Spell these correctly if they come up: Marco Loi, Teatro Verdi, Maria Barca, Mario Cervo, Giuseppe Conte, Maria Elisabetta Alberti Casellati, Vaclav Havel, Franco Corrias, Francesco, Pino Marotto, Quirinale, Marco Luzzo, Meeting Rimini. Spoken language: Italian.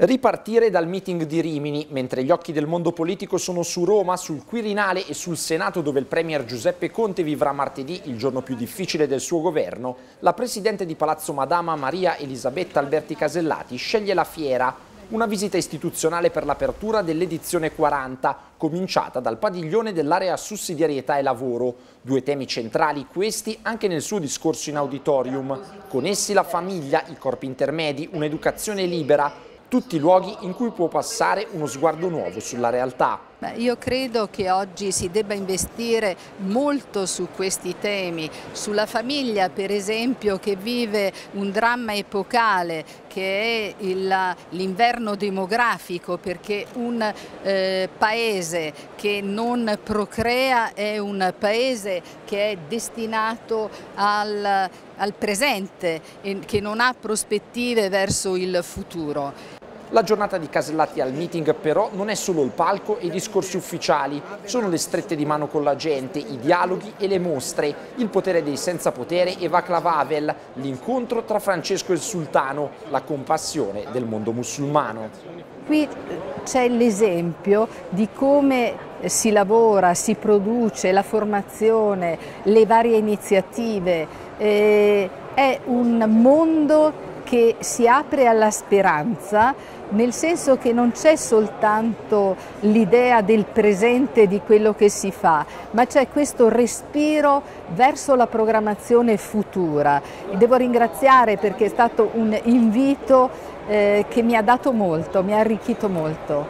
Ripartire dal meeting di Rimini, mentre gli occhi del mondo politico sono su Roma, sul Quirinale e sul Senato, dove il premier Giuseppe Conte vivrà martedì, il giorno più difficile del suo governo, la presidente di Palazzo Madama Maria Elisabetta Alberti Casellati sceglie la fiera, una visita istituzionale per l'apertura dell'edizione 40, cominciata dal padiglione dell'area sussidiarietà e lavoro. Due temi centrali questi anche nel suo discorso in auditorium. Con essi la famiglia, i corpi intermedi, un'educazione libera, tutti i luoghi in cui può passare uno sguardo nuovo sulla realtà. Io credo che oggi si debba investire molto su questi temi, sulla famiglia per esempio, che vive un dramma epocale che è l'inverno demografico, perché un paese che non procrea è un paese che è destinato al presente e che non ha prospettive verso il futuro. La giornata di Casellati al meeting però non è solo il palco e i discorsi ufficiali, sono le strette di mano con la gente, i dialoghi e le mostre, il potere dei senza potere e Vaclav Havel, l'incontro tra Francesco e il sultano, la compassione del mondo musulmano. Qui c'è l'esempio di come si lavora, si produce, la formazione, le varie iniziative, è un mondo che si apre alla speranza, nel senso che non c'è soltanto l'idea del presente di quello che si fa, ma c'è questo respiro verso la programmazione futura. Devo ringraziare perché è stato un invito che mi ha dato molto, mi ha arricchito molto.